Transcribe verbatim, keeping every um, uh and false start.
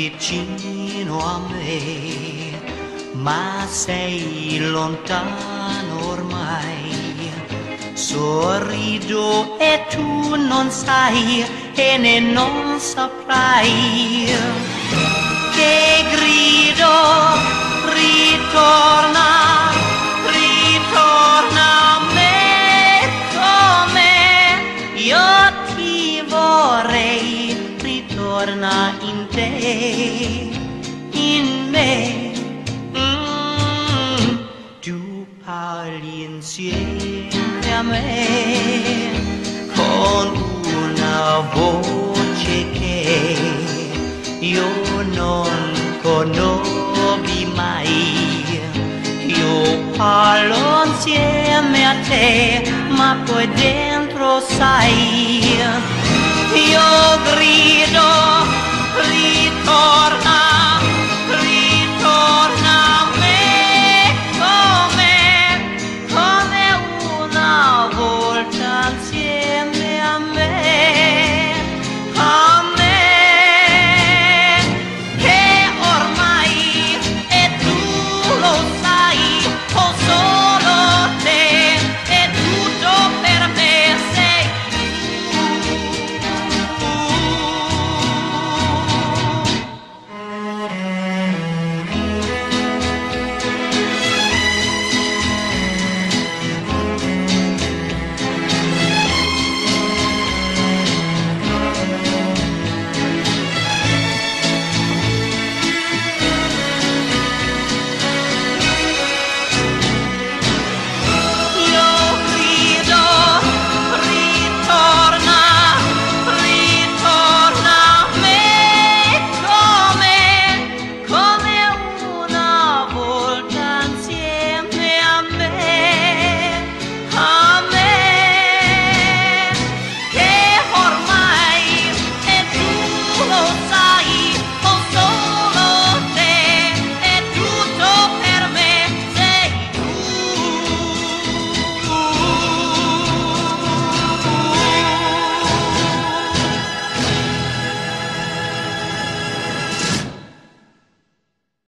vicino a me, ma sei lontano ormai. Sorrido e tu non sai e ne non saprai che grido ritorna. Torna in te, in me, mm. Tu parli insieme a me con una voce che io non conobbi mai. Io parlo insieme a te, ma poi dentro sai io grido, ritorna.